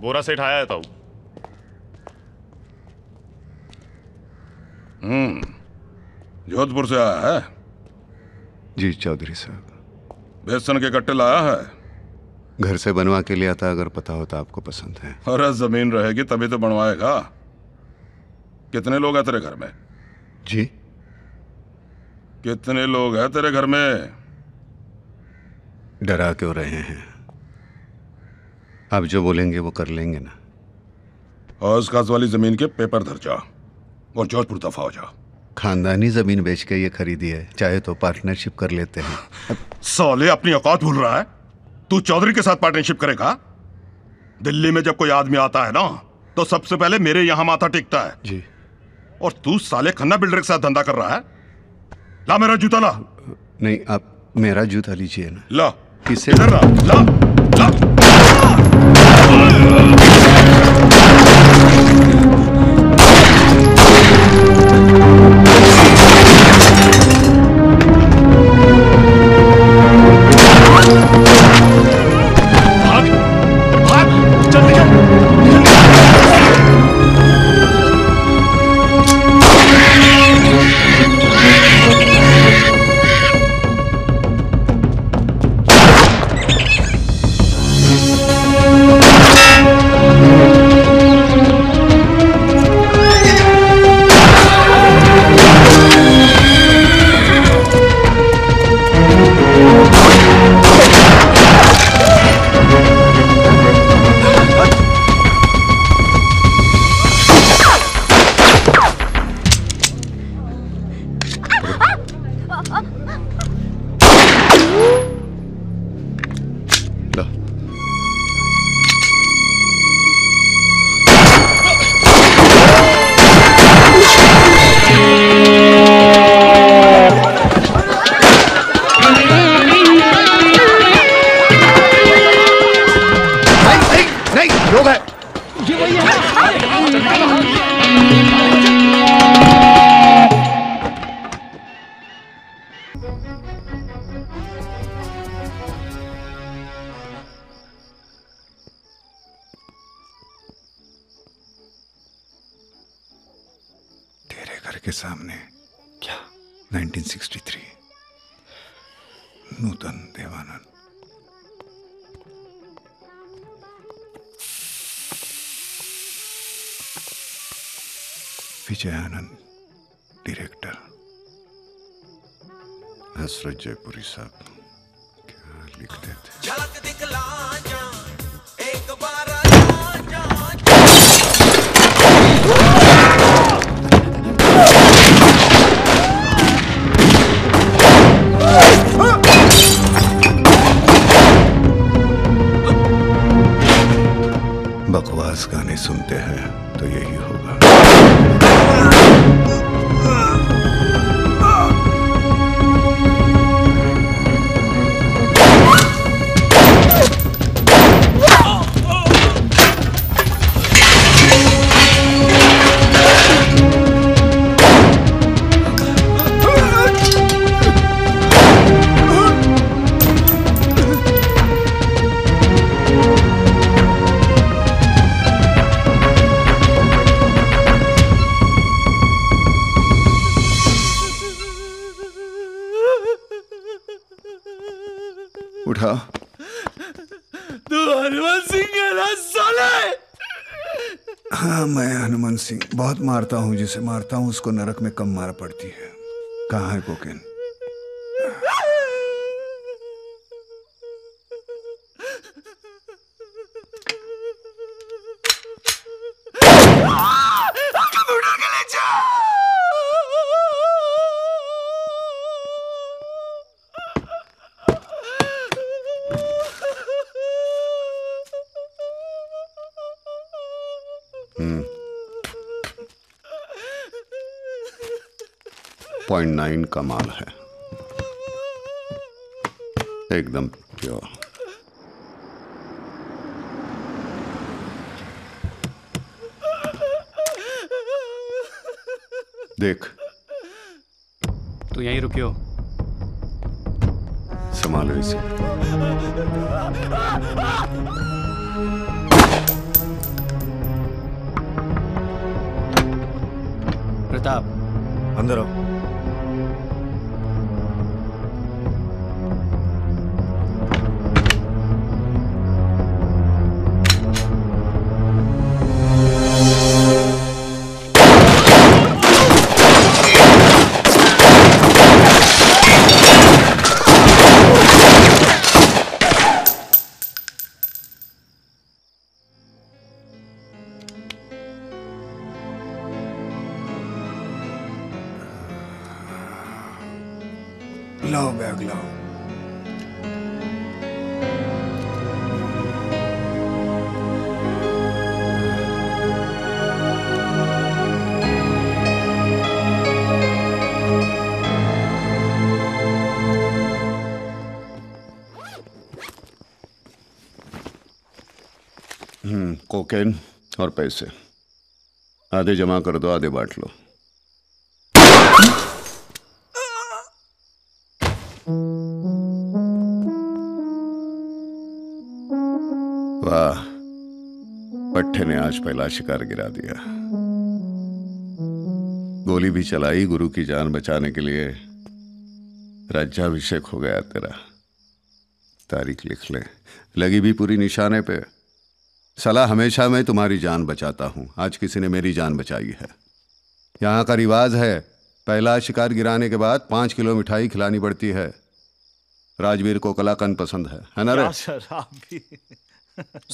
बोरा सेठ आया है ताऊ। जोधपुर से आया है जी चौधरी साहब। बेसन के कट्टे लाया है? घर से बनवा के लिया था, अगर पता होता आपको पसंद है। अरे जमीन रहेगी तभी तो बनवाएगा। कितने लोग हैं तेरे घर में? जी कितने लोग हैं तेरे घर में? डरा क्यों रहे हैं? आप जो बोलेंगे वो कर लेंगे ना। और उस खास वाली जमीन के पेपर दर्जा और जोधपुर दफा हो जा। खानदानी जमीन बेच के ये खरीदी है, चाहे तो पार्टनरशिप कर लेते हैं। साले अपनी औकात भूल रहा है तू? चौधरी के साथ पार्टनरशिप करेगा? दिल्ली में जब कोई आदमी आता है ना तो सबसे पहले मेरे यहाँ माथा टेकता है जी। और तू साले खन्ना बिल्डर के साथ धंधा कर रहा है? ला मेरा जूता ला। नहीं, आप मेरा जूता लीजिए ना। ला किसे? ला ला ला। नूतन देवानंद विजयानंद डायरेक्टर, हसरत जयपुरी साहब क्या लिखते थे। बकवास गाने सुनते हैं तो यही होगा। उठा। तू हनुमान सिंह है ना साले? हाँ मैं हनुमान सिंह। बहुत मारता हूँ, जिसे मारता हूँ उसको नरक में कम मार पड़ती है। कहाँ है कोकेन? .9 कमाल है। एकदम प्योर। देख, तू यहीं रुकियो, संभालो इसे। प्रताप, अंदर आओ। कोकेन और पैसे आधे जमा कर दो, आधे बांट लो। वाह, पट्टे ने आज पहला शिकार गिरा दिया। गोली भी चलाई गुरु की जान बचाने के लिए, राज्याभिषेक हो गया तेरा। तारीख लिख ले, लगी भी पूरी निशाने पे। साला हमेशा मैं तुम्हारी जान बचाता हूं, आज किसी ने मेरी जान बचाई है। यहाँ का रिवाज है, पहला शिकार गिराने के बाद 5 किलो मिठाई खिलानी पड़ती है। राजवीर को कलाकंद पसंद है ना रे? सर, आप भी।